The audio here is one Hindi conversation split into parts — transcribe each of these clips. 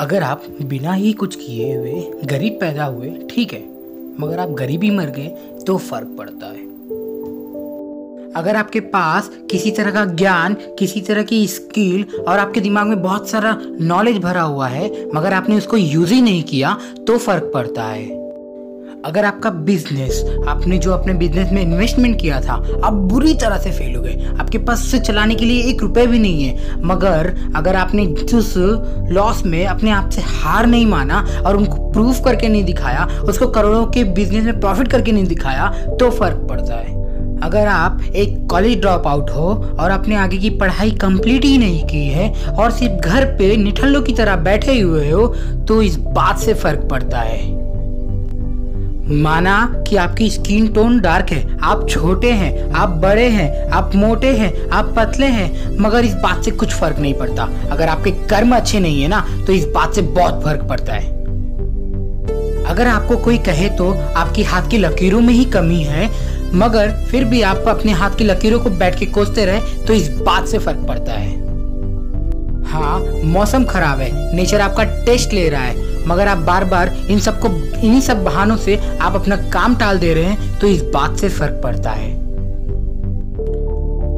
अगर आप बिना ही कुछ किए हुए गरीब पैदा हुए ठीक है, मगर आप गरीबी मर गए तो फर्क पड़ता है। अगर आपके पास किसी तरह का ज्ञान, किसी तरह की स्किल और आपके दिमाग में बहुत सारा नॉलेज भरा हुआ है मगर आपने उसको यूज ही नहीं किया तो फर्क पड़ता है। अगर आपका बिजनेस, आपने जो अपने बिजनेस में इन्वेस्टमेंट किया था, आप बुरी तरह से फेल हो गए, आपके पास से चलाने के लिए 1 रुपये भी नहीं है, मगर अगर आपने जिस लॉस में अपने आप से हार नहीं माना और उनको प्रूफ करके नहीं दिखाया, उसको करोड़ों के बिजनेस में प्रॉफिट करके नहीं दिखाया तो फर्क पड़ता है। अगर आप एक कॉलेज ड्रॉप आउट हो और आपने आगे की पढ़ाई कंप्लीट ही नहीं की है और सिर्फ घर पे निठल्लों की तरह बैठे हुए हो तो इस बात से फर्क पड़ता है। माना कि आपकी स्किन टोन डार्क है, आप छोटे हैं, आप बड़े हैं, आप मोटे हैं, आप पतले हैं, मगर इस बात से कुछ फर्क नहीं पड़ता। अगर आपके कर्म अच्छे नहीं है ना तो इस बात से बहुत फर्क पड़ता है। अगर आपको कोई कहे तो आपकी हाथ की लकीरों में ही कमी है मगर फिर भी आप अपने हाथ की लकीरों को बैठ के कोसते रहे तो इस बात से फर्क पड़ता है। हाँ, मौसम खराब है, नेचर आपका टेस्ट ले रहा है, मगर आप बार बार इन्हीं सब बहानों से आप अपना काम टाल दे रहे हैं तो इस बात से फर्क पड़ता है।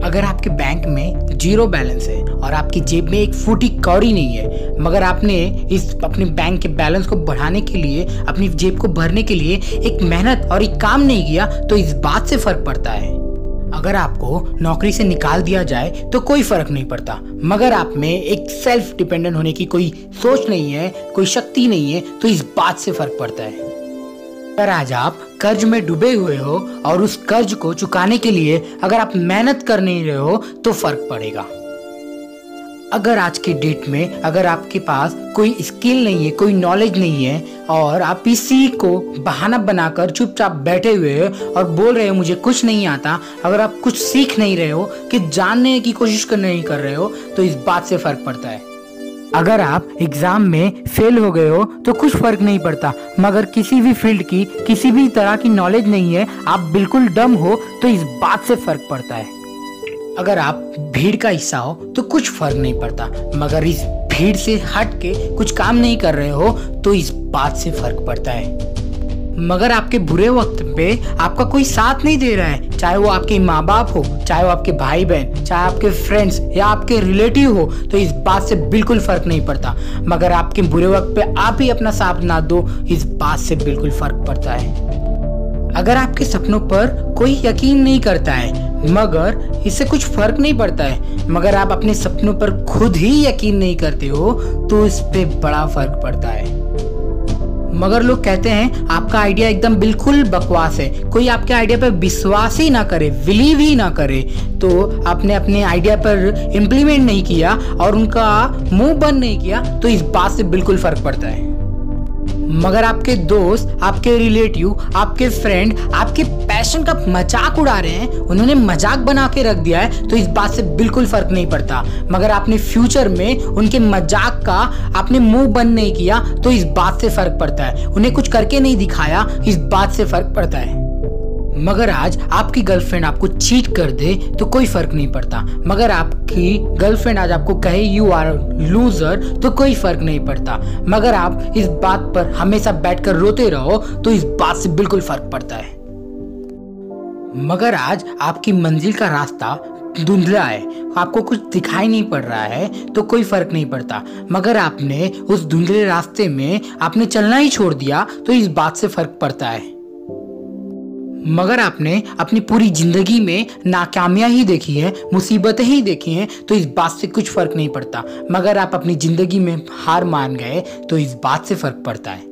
अगर आपके बैंक में 0 बैलेंस है और आपकी जेब में 1 फूटी कौड़ी नहीं है मगर आपने इस अपने बैंक के बैलेंस को बढ़ाने के लिए, अपनी जेब को भरने के लिए एक मेहनत और एक काम नहीं किया तो इस बात से फर्क पड़ता है। अगर आपको नौकरी से निकाल दिया जाए तो कोई फर्क नहीं पड़ता, मगर आप में एक सेल्फ डिपेंडेंट होने की कोई सोच नहीं है, कोई शक्ति नहीं है तो इस बात से फर्क पड़ता है। अगर आज आप कर्ज में डूबे हुए हो और उस कर्ज को चुकाने के लिए अगर आप मेहनत कर नहीं रहे हो तो फर्क पड़ेगा। अगर आज के डेट में अगर आपके पास कोई स्किल नहीं है, कोई नॉलेज नहीं है और आप इसी को बहाना बनाकर चुपचाप बैठे हुए हो और बोल रहे हो मुझे कुछ नहीं आता, अगर आप कुछ सीख नहीं रहे हो, कि जानने की कोशिश नहीं कर रहे हो तो इस बात से फर्क पड़ता है। अगर आप एग्ज़ाम में फेल हो गए हो तो कुछ फर्क नहीं पड़ता, मगर किसी भी फील्ड की, किसी भी तरह की नॉलेज नहीं है, आप बिल्कुल डम हो तो इस बात से फर्क पड़ता है। अगर आप भीड़ का हिस्सा हो तो कुछ फर्क नहीं पड़ता, मगर इस भीड़ से हट के कुछ काम नहीं कर रहे हो तो इस बात से फर्क पड़ता है। मगर आपके बुरे वक्त पे आपका कोई साथ नहीं दे रहा है, चाहे वो आपके माँ बाप हो, चाहे वो आपके भाई बहन, चाहे आपके फ्रेंड्स या आपके रिलेटिव हो तो इस बात से बिल्कुल फर्क नहीं पड़ता, मगर आपके बुरे वक्त पे आप ही अपना साथ ना दो इस बात से बिल्कुल फर्क पड़ता है। अगर आपके सपनों पर कोई यकीन नहीं करता है मगर इससे कुछ फर्क नहीं पड़ता है, मगर आप अपने सपनों पर खुद ही यकीन नहीं करते हो तो इस पे बड़ा फर्क पड़ता है। मगर लोग कहते हैं आपका आइडिया एकदम बिल्कुल बकवास है, कोई आपके आइडिया पर विश्वास ही ना करे, बिलीव ही ना करे तो आपने अपने आइडिया पर इम्प्लीमेंट नहीं किया और उनका मुंह बंद नहीं किया तो इस बात से बिल्कुल फर्क पड़ता है। मगर आपके दोस्त, आपके रिलेटिव, आपके फ्रेंड आपके पैशन का मजाक उड़ा रहे हैं, उन्होंने मजाक बना के रख दिया है तो इस बात से बिल्कुल फर्क नहीं पड़ता, मगर आपने फ्यूचर में उनके मजाक का आपने मुंह बंद नहीं किया तो इस बात से फर्क पड़ता है, उन्हें कुछ करके नहीं दिखाया इस बात से फर्क पड़ता है। मगर आज आपकी गर्लफ्रेंड आपको चीट कर दे तो कोई फर्क नहीं पड़ता, मगर आपकी गर्लफ्रेंड आज आपको कहे यू आर लूजर तो कोई फर्क नहीं पड़ता, मगर आप इस बात पर हमेशा बैठकर रोते रहो तो इस बात से बिल्कुल फर्क पड़ता है। मगर आज आपकी मंजिल का रास्ता धुंधला है, आपको कुछ दिखाई नहीं पड़ रहा है तो कोई फर्क नहीं पड़ता, मगर आपने उस धुंधले रास्ते में आपने चलना ही छोड़ दिया तो इस बात से फर्क पड़ता है। मगर आपने अपनी पूरी जिंदगी में नाकामियाँ ही देखी है, मुसीबतें ही देखी हैं तो इस बात से कुछ फर्क नहीं पड़ता, मगर आप अपनी जिंदगी में हार मान गए तो इस बात से फर्क पड़ता है।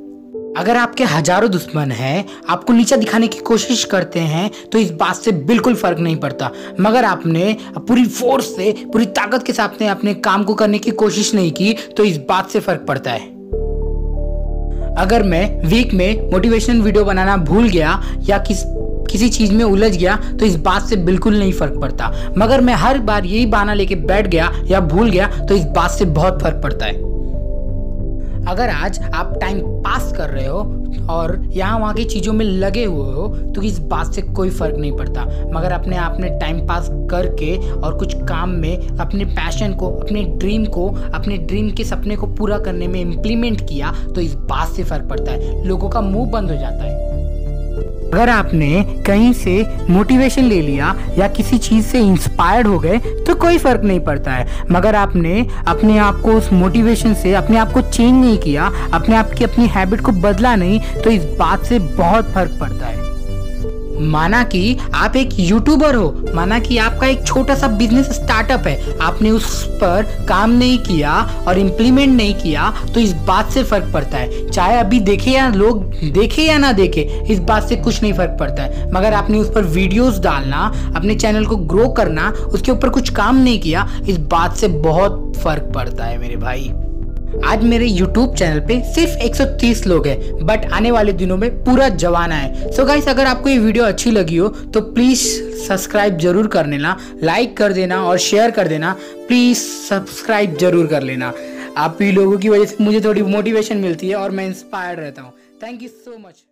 अगर आपके हजारों दुश्मन हैं, आपको नीचा दिखाने की कोशिश करते हैं तो इस बात से बिल्कुल फर्क नहीं पड़ता, मगर आपने पूरी फोर्स से, पूरी ताकत के साथ अपने काम को करने की कोशिश नहीं की तो इस बात से फर्क पड़ता है। अगर मैं वीक में मोटिवेशनल वीडियो बनाना भूल गया या किसी चीज़ में उलझ गया तो इस बात से बिल्कुल नहीं फर्क पड़ता, मगर मैं हर बार यही बहाना लेके बैठ गया या भूल गया तो इस बात से बहुत फर्क पड़ता है। अगर आज आप टाइम पास कर रहे हो और यहाँ वहाँ की चीज़ों में लगे हुए हो तो इस बात से कोई फ़र्क नहीं पड़ता, मगर अपने आपने टाइम पास करके और कुछ काम में अपने पैशन को, अपने ड्रीम को, अपने ड्रीम के सपने को पूरा करने में इम्प्लीमेंट किया तो इस बात से फ़र्क पड़ता है, लोगों का मुँह बंद हो जाता है। अगर आपने कहीं से मोटिवेशन ले लिया या किसी चीज़ से इंस्पायर्ड हो गए तो कोई फ़र्क नहीं पड़ता है, मगर आपने अपने आप को उस मोटिवेशन से अपने आप को चेंज नहीं किया, अपने आप की अपनी हैबिट को बदला नहीं तो इस बात से बहुत फ़र्क पड़ता है। माना कि आप एक यूट्यूबर हो, माना कि आपका एक छोटा सा बिजनेस स्टार्टअप है, आपने उस पर काम नहीं किया और इम्प्लीमेंट नहीं किया तो इस बात से फ़र्क पड़ता है। चाहे अभी देखे या लोग देखे या ना देखे, इस बात से कुछ नहीं फ़र्क पड़ता है, मगर आपने उस पर वीडियोस डालना, अपने चैनल को ग्रो करना, उसके ऊपर कुछ काम नहीं किया, इस बात से बहुत फ़र्क पड़ता है मेरे भाई। आज मेरे YouTube चैनल पे सिर्फ 130 लोग हैं, बट आने वाले दिनों में पूरा जमाना है। सो गाइस, अगर आपको ये वीडियो अच्छी लगी हो तो प्लीज़ सब्सक्राइब जरूर कर लेना, लाइक कर देना और शेयर कर देना। प्लीज़ सब्सक्राइब जरूर कर लेना, आप ही लोगों की वजह से मुझे थोड़ी मोटिवेशन मिलती है और मैं इंस्पायर्ड रहता हूँ। Thank you so much.